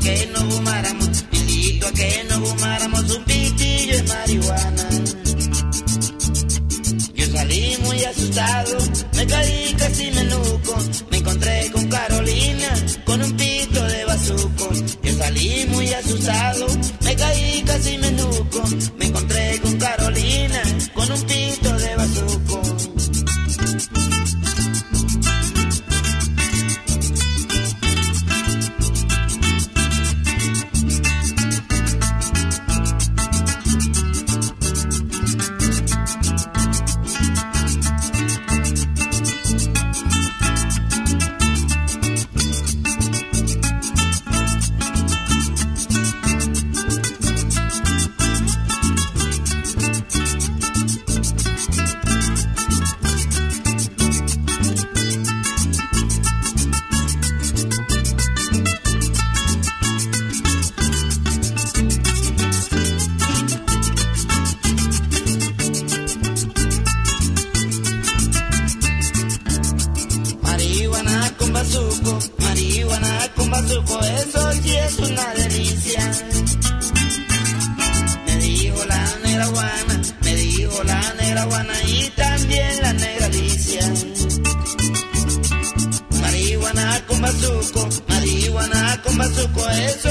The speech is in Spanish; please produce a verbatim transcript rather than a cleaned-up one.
que no fumáramos, invito a que no fumáramos un pitillo de marihuana. Yo salí muy asustado, me caí casi menuco, me encontré con Carolina, con un pito de bazuco. Yo salí muy asustado, me caí casi menuco, me encontré con Carolina, con un pito de bazuco. Marihuana con bazuco, eso sí es una delicia. Me dijo la negra Juana, me dijo la negra Juana y también la negra Alicia. Marihuana con bazuco, marihuana con bazuco, eso